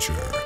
future.